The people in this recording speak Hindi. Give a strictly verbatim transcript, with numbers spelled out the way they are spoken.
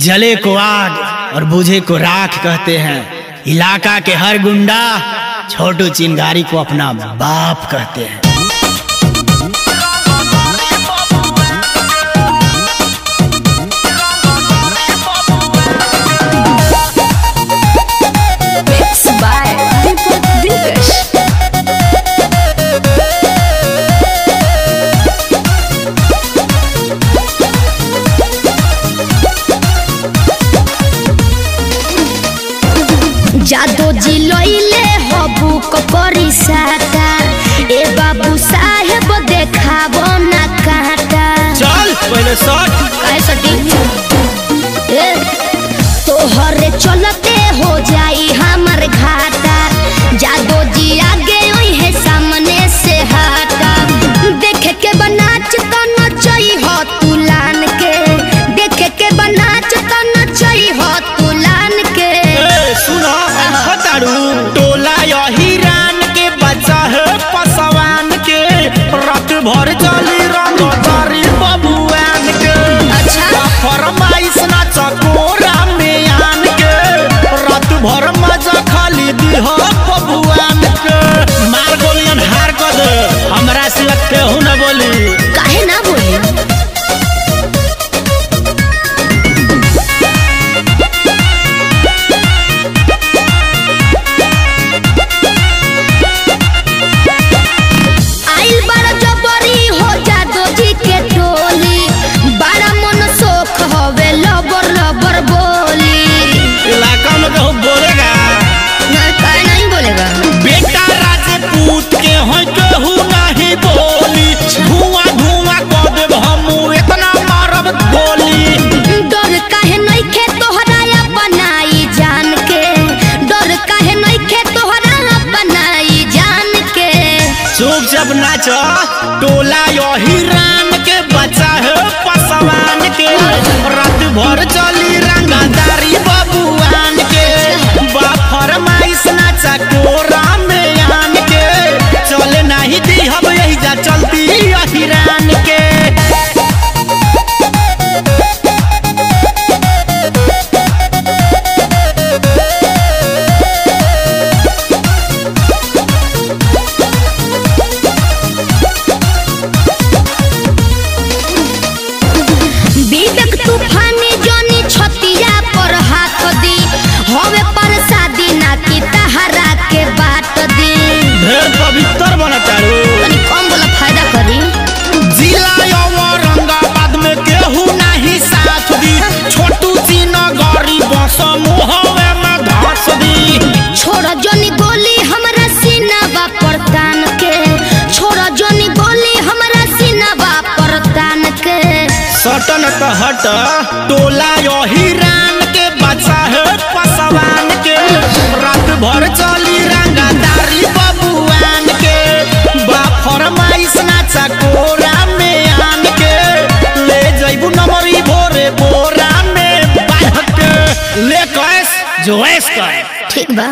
जले को आग और बुझे को राख कहते हैं। इलाका के हर गुंडा छोटू चिंगारी को अपना बाप कहते हैं। जादो जी लइले हबू कपरी सातार, ए बाबू साहेब देखाबो ना काटा। चल पहले सट काय सटी ए तो हरे चलते हो जाई हमर घाटा। जादो जी आगे ओई है सामने से हटा। देखे के बनाच तो नचई हो तू लान के, देखे के बनाच तो नचई हो तू लान के। ए सुना टोला यही रान के बच्चा है पसवान के, रात भर चली रंग तारी बबुआन के। अच्छा फरमाइश ना चकोरा में आन के, रात भर मजा खाली दी हो बबुआन के। मार गोलियन हार कर दे हमरा से लगते हूँ ना बोली काहे ना बोली। जब नाचा टोला यही राम के बच्चा है पसवान के, रात भर चली रंगदारी बबुआन के। बाफर माइस नाचा कोरा में आन के, चले नहीं दी हम यही जा चलती यही रान के। सटन तो हट टोला यही रान के बच्चा है पसवान के, रात भर चली रंगदारी बबुआन के। बाफर माइस नाचा कोरा में आन के, ले जैबू नमरी भोरे बोरा में बाँध के। ले कैस जो ऐस कर ठीक बा।